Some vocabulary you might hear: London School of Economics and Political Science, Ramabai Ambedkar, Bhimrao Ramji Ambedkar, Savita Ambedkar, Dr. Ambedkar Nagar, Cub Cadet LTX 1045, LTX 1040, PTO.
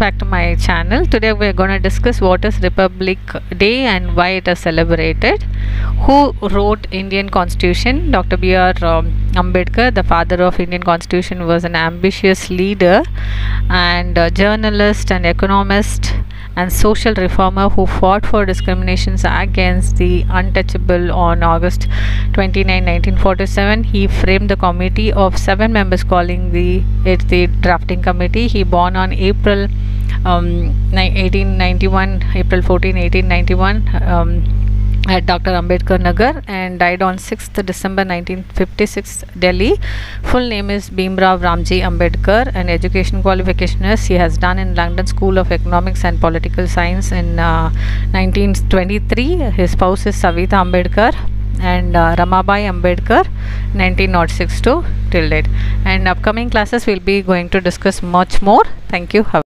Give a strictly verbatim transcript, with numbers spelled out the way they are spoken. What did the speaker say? Welcome back to my channel. Today we are going to discuss what is Republic Day and why it is celebrated. Who wrote Indian Constitution? Doctor B R Um, Ambedkar, the father of Indian Constitution, was an ambitious leader and uh, journalist and economist and social reformer who fought for discriminations against the untouchable. On August twenty-ninth, nineteen forty-seven, he framed the committee of seven members calling the, it the drafting committee. He born on April um, eighteen ninety-one, April fourteenth, eighteen ninety-one um, at Doctor Ambedkar Nagar, and died on sixth December nineteen fifty-six, Delhi. Full name is Bhimrao Ramji Ambedkar, and education qualification is he has done in London School of Economics and Political Science in uh, nineteen twenty-three. His spouse is Savita Ambedkar and uh, Ramabai Ambedkar, nineteen oh six to till date. And upcoming classes will be going to discuss much more. Thank you.